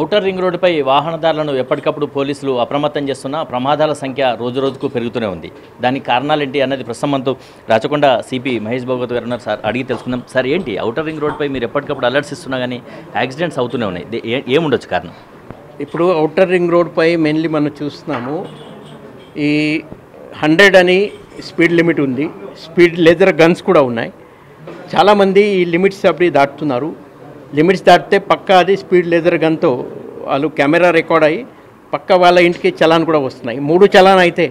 Outer ring రోడ్డుపై వాహనదారులను ఎప్పటికప్పుడు పోలీసులు అప్రమత్తం చేస్తున్నా ప్రమాదాల సంఖ్య రోజురోజుకు పెరుగుతూనే ఉంది. దానికి కారణాలు ఏంటి అన్నది ప్రస్తుతం మనతో రాచకొండ సిపి మహేష్ భాగవత్ గారు ఉన్నారు. సార్ అడిగి తెలుసుకుందాం. సార్, ఏంటి ఔటర్ రింగ్ రోడ్డుపై మీరు ఎప్పటికప్పుడు అలర్ట్స్ ఇస్తున్నా కానీ యాక్సిడెంట్స్ అవుతూనే ఉన్నాయి, ఏముండొచ్చు కారణం? ఇప్పుడు ఔటర్ రింగ్ రోడ్డుపై మెయిన్లీ మనం చూస్తున్నాము, ఈ 100 అని స్పీడ్ లిమిట్ ఉంది, స్పీడ్ లేజర్ గన్స్ కూడా ఉన్నాయి. చాలామంది ఈ లిమిట్స్ అప్పుడు దాటుతున్నారు. లిమిట్స్ దాటితే పక్క అది స్పీడ్ లేజర్ గన్తో వాళ్ళు కెమెరా రికార్డ్ అయ్యి పక్క వాళ్ళ ఇంటికి చలాన్ కూడా వస్తున్నాయి. 3 చలాన్ అయితే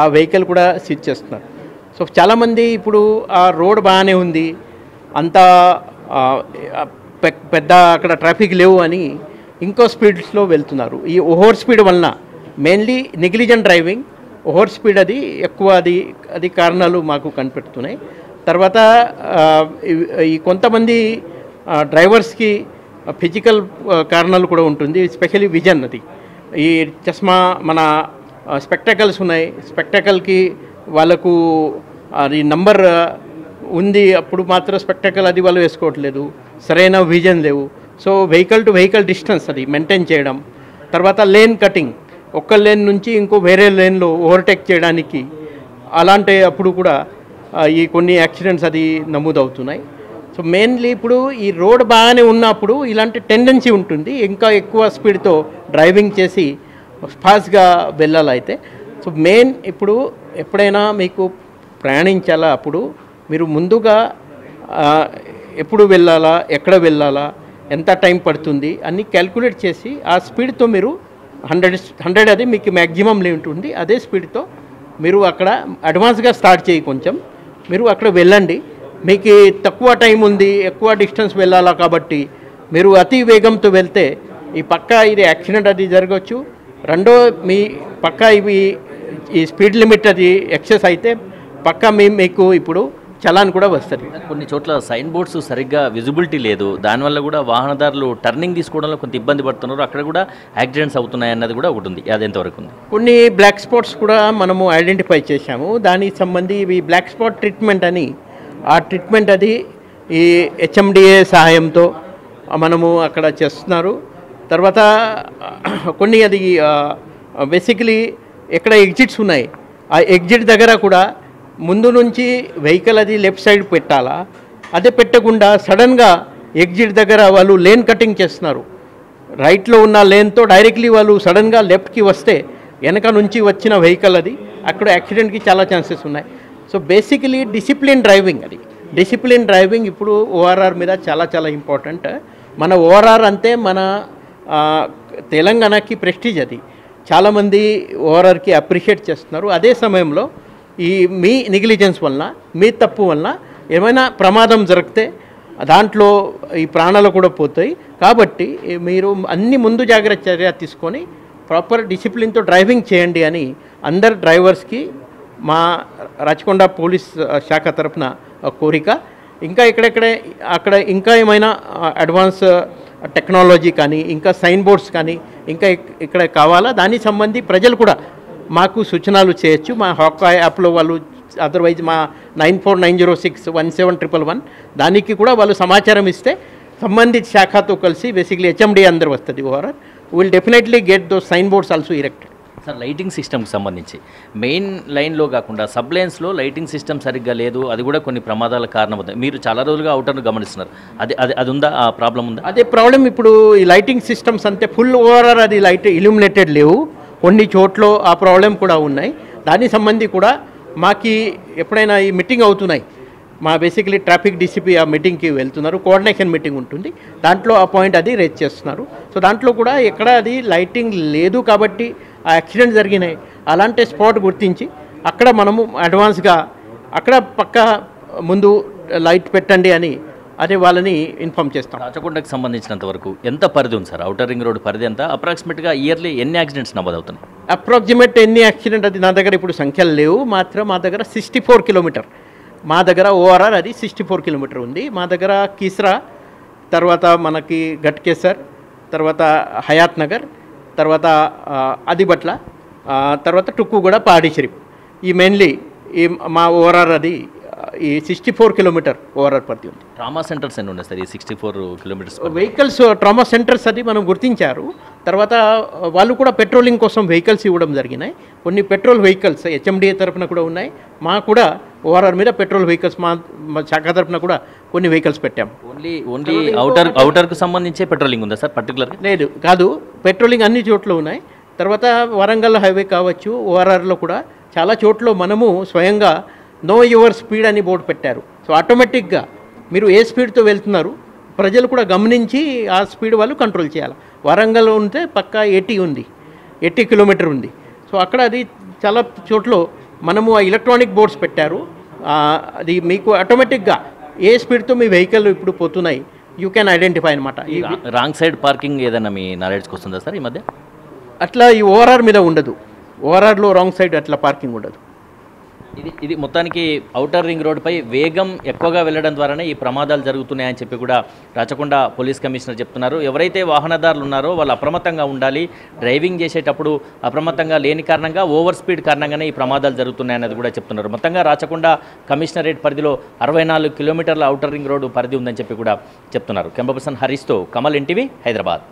ఆ వెహికల్ కూడా సీజ్ చేస్తున్నారు. సో చాలామంది ఇప్పుడు ఆ రోడ్ బాగానే ఉంది, అంత పెద్ద అక్కడ ట్రాఫిక్ లేవు అని ఇంకో స్పీడ్స్లో వెళ్తున్నారు. ఈ ఓవర్ స్పీడ్ వలన mainly negligent driving, over speed అది ఎక్కువ, అది కారణాలు మాకు కనిపెడుతున్నాయి. తర్వాత ఈ కొంతమంది డ్రైవర్స్కి ఫిజికల్ కారణాలు కూడా ఉంటుంది, స్పెషల్లీ విజన్. అది ఈ చస్మా మన స్పెక్టాకల్స్ ఉన్నాయి, స్పెక్టాకల్కి వాళ్ళకు అది నంబర్ ఉంది, అప్పుడు మాత్రం స్పెక్టాకల్ అది వాళ్ళు వేసుకోవట్లేదు, సరైన విజన్ లేవు. So vehicle to vehicle distance అది మెయింటైన్ చేయడం, తర్వాత లేన్ కటింగ్, ఒక్క లేన్ నుంచి ఇంకో వేరే లేన్లో ఓవర్టేక్ చేయడానికి అలాంటి అప్పుడు కూడా ఈ కొన్ని యాక్సిడెంట్స్ అది నమోదవుతున్నాయి. సో మెయిన్లీ ఇప్పుడు ఈ రోడ్ బాగానే ఉన్నప్పుడు ఇలాంటి టెండెన్సీ ఉంటుంది, ఇంకా ఎక్కువ స్పీడ్తో డ్రైవింగ్ చేసి ఫాస్ట్గా వెళ్ళాలైతే. సో మెయిన్ ఇప్పుడు ఎప్పుడైనా మీకు ప్రయాణించాలా అప్పుడు మీరు ముందుగా ఎప్పుడు వెళ్ళాలా, ఎక్కడ వెళ్ళాలా, ఎంత టైం పడుతుంది అన్నీ క్యాల్కులేట్ చేసి ఆ స్పీడ్తో మీరు 100 అది మీకు మ్యాక్సిమం లిమిట్ ఉంది, అదే స్పీడ్తో మీరు అక్కడ అడ్వాన్స్గా స్టార్ట్ చేయి, కొంచెం మీరు అక్కడ వెళ్ళండి. మీకు తక్కువ టైం ఉంది, ఎక్కువ డిస్టెన్స్ వెళ్ళాలా కాబట్టి మీరు అతి వేగంతో వెళ్తే ఈ పక్క ఇది యాక్సిడెంట్ అది జరగవచ్చు. రెండో మీ పక్క ఇవి ఈ స్పీడ్ లిమిట్ అది ఎక్సెస్ అయితే పక్క మీకు ఇప్పుడు చలాన్ కూడా వస్తుంది. కొన్ని చోట్ల సైన్ బోర్డ్స్ సరిగ్గా విజిబిలిటీ లేదు, దానివల్ల కూడా వాహనదారులు టర్నింగ్ తీసుకోవడంలో కొంత ఇబ్బంది పడుతున్నారు, అక్కడ కూడా యాక్సిడెంట్స్ అవుతున్నాయి అన్నది కూడా ఒకటి ఉంది. అది ఎంతవరకు ఉంది? కొన్ని బ్లాక్ స్పాట్స్ కూడా మనము ఐడెంటిఫై చేశాము. దానికి సంబంధించి బ్లాక్ స్పాట్ ట్రీట్మెంట్ అని, ఆ ట్రీట్మెంట్ అది ఈ హెచ్ఎండిఏ సహాయంతో మనము అక్కడ చేస్తున్నారు. తర్వాత కొన్ని అది బేసికలీ ఎక్కడ ఎగ్జిట్స్ ఉన్నాయి, ఆ ఎగ్జిట్ దగ్గర కూడా ముందు నుంచి వెహికల్ అది లెఫ్ట్ సైడ్ పెట్టాలా, అదే పెట్టకుండా సడన్గా ఎగ్జిట్ దగ్గర వాళ్ళు లేన్ కటింగ్ చేస్తున్నారు. రైట్లో ఉన్న లేన్తో డైరెక్ట్లీ వాళ్ళు సడన్గా లెఫ్ట్కి వస్తే వెనక నుంచి వచ్చిన వెహికల్ అది అక్కడ యాక్సిడెంట్కి చాలా ఛాన్సెస్ ఉన్నాయి. సో బేసికలీ డిసిప్లిన్ డ్రైవింగ్, అది డిసిప్లిన్ డ్రైవింగ్ ఇప్పుడు ఓఆర్ఆర్ మీద చాలా చాలా ఇంపార్టెంట్. మన ఓఆర్ఆర్ అంటే మన తెలంగాణకి ప్రెస్టీజ్, అది చాలామంది ఓఆర్ఆర్కి అప్రిషియేట్ చేస్తున్నారు. అదే సమయంలో ఈ మీ నెగ్లిజెన్స్ వలన, మీ తప్పు వలన ఏమైనా ప్రమాదం జరిగితే దాంట్లో ఈ ప్రాణాలు కూడా పోతాయి. కాబట్టి మీరు అన్ని ముందు జాగ్రత్త చర్య తీసుకొని ప్రాపర్ డిసిప్లిన్తో డ్రైవింగ్ చేయండి అని అందరు డ్రైవర్స్కి మా రాచకొండ పోలీస్ శాఖ తరఫున కోరిక. ఇంకా ఎక్కడెక్కడ అక్కడ ఇంకా ఏమైనా అడ్వాన్స్ టెక్నాలజీ కానీ, ఇంకా సైన్ బోర్డ్స్ కానీ ఇంకా ఇక్కడ కావాలా, దానికి సంబంధించి ప్రజలు కూడా మాకు సూచనలు చేయొచ్చు. మా హాకాయ్ యాప్లో వాళ్ళు, అదర్వైజ్ మా 9490617111 దానికి కూడా వాళ్ళు సమాచారం ఇస్తే సంబంధిత శాఖతో కలిసి బేసిక్లీ హెచ్ఎండి అందరు వస్తుంది overall. Will definitely get those sign boards also erected. Sir, lighting సిస్టమ్కి సంబంధించి మెయిన్ లైన్లో కాకుండా సబ్ లైన్స్లో లైటింగ్ సిస్టమ్ సరిగ్గా లేదు, అది కూడా కొన్ని ప్రమాదాల కారణమవుతుంది. మీరు చాలా రోజులుగా అవుటర్ను గమనిస్తున్నారు, అది ఉందా, ఆ ప్రాబ్లం ఉందా? అదే ప్రాబ్లం ఇప్పుడు ఈ లైటింగ్ సిస్టమ్స్ అంతే ఫుల్ ఓవరాల్ అది లైట్ ఇల్యూమినేటెడ్ లేవు, కొన్ని చోట్ల ఆ ప్రాబ్లం కూడా ఉన్నాయి. దానికి సంబంధించి కూడా మాకు ఎప్పుడైనా ఈ మీటింగ్ అవుతున్నాయి, మా బేసికలీ ట్రాఫిక్ డీసీపీ ఆ మీటింగ్కి వెళ్తున్నారు, కోఆర్డినేషన్ మీటింగ్ ఉంటుంది, దాంట్లో ఆ పాయింట్ అది రేజ్ చేస్తున్నారు. సో దాంట్లో కూడా ఎక్కడ అది లైటింగ్ లేదు కాబట్టి ఆ యాక్సిడెంట్ జరిగినాయి, అలాంటి స్పాట్ గుర్తించి అక్కడ మనము అడ్వాన్స్గా అక్కడ పక్క ముందు లైట్ పెట్టండి అని అదే వాళ్ళని ఇన్ఫామ్ చేస్తాం. రాచకొండకు సంబంధించినంత వరకు ఎంత పరిధి ఉంది సార్? ఔటర్ రింగ్ రోడ్ పరిధి ఎంత? అప్రాక్సిమేట్గా ఇయర్లీ ఎన్ని యాక్సిడెంట్స్ నమోదు అవుతున్నాయి? అప్రాక్సిమేట్ ఎన్ని యాక్సిడెంట్ అది నా దగ్గర ఇప్పుడు సంఖ్యలు లేవు, మాత్రం మా దగ్గర 64 కిలోమీటర్, మా దగ్గర ఓఆర్ఆర్ అది 64 కిలోమీటర్ ఉంది. మా దగ్గర కీసరా, తర్వాత మనకి ఘట్కేసర్, తర్వాత హయాత్ నగర్, తర్వాత అదిబట్ల, తర్వాత టుక్కుగూడ, పాడిషరీఫ్, ఈ మెయిన్లీ ఈ మా ఓఆర్ఆర్ అది 64 కిలోమీటర్ ఓవరాల్ పడుతుంది. ట్రామా సెంటర్స్ ఎన్ని ఉన్నాయి సార్ ఈ 64 కిలోమీటర్స్? వెహికల్స్ ట్రామా సెంటర్స్ అది మనం గుర్తించారు. తర్వాత వాళ్ళు కూడా పెట్రోలింగ్ కోసం వెహికల్స్ ఇవ్వడం జరిగినాయి. కొన్ని పెట్రోల్ వెహికల్స్ హెచ్ఎండిఏ తరఫున కూడా ఉన్నాయి. మా కూడా ఓవరాల్ మీద పెట్రోల్ వెహికల్స్ మా శాఖ తరఫున కూడా కొన్ని వెహికల్స్ పెట్టాము. ఓన్లీ అవుటర్కు సంబంధించే పెట్రోలింగ్ ఉందా సార్ పర్టికులర్గా? లేదు కాదు, పెట్రోలింగ్ అన్ని చోట్ల ఉన్నాయి. తర్వాత వరంగల్ హైవే కావచ్చు, ఓఆర్ఆర్లో కూడా చాలా చోట్ల మనము స్వయంగా నో యువర్ స్పీడ్ అని బోర్డు పెట్టారు. సో ఆటోమేటిక్గా మీరు ఏ స్పీడ్తో వెళ్తున్నారు ప్రజలు కూడా గమనించి ఆ స్పీడ్ వాళ్ళు కంట్రోల్ చేయాలి. వరంగల్లో ఉంటే పక్కా 80 ఉంది, 80 కిలోమీటర్ ఉంది. సో అక్కడ అది చాలా చోట్ల మనము ఆ ఎలక్ట్రానిక్ బోర్డ్స్ పెట్టారు. అది మీకు ఆటోమేటిక్గా ఏ స్పీడ్తో మీ వెహికల్ ఇప్పుడు పోతున్నాయి యూ క్యాన్ ఐడెంటిఫై అనమాట. రాంగ్ సైడ్ పార్కింగ్ ఏదైనా మీ నాలెడ్జ్కి వస్తుందా సార్ ఈ మధ్య? అట్లా ఈ ఓఆర్ఆర్ మీద ఉండదు, ఓఆర్ఆర్లో రాంగ్ సైడ్ అట్లా పార్కింగ్ ఉండదు. ఇది మొత్తానికి ఔటర్ రింగ్ రోడ్డుపై వేగం ఎక్కువగా వెళ్లడం ద్వారానే ఈ ప్రమాదాలు జరుగుతున్నాయని చెప్పి కూడా రాచకొండ పోలీస్ కమిషనర్ చెప్తున్నారు. ఎవరైతే వాహనదారులు ఉన్నారో వాళ్ళు అప్రమత్తంగా ఉండాలి. డ్రైవింగ్ చేసేటప్పుడు అప్రమత్తంగా లేని కారణంగా ఓవర్ స్పీడ్ కారణంగానే ఈ ప్రమాదాలు జరుగుతున్నాయన్నది కూడా చెప్తున్నారు. మొత్తంగా రాచకొండ కమిషనరేట్ పరిధిలో 64 కిలోమీటర్ల ఔటర్ రింగ్ రోడ్డు పరిధి ఉందని చెప్పి కూడా చెప్తున్నారు. కెమెరా పర్సన్ హరీష్తో కమల్, ఎన్టీవీ, హైదరాబాద్.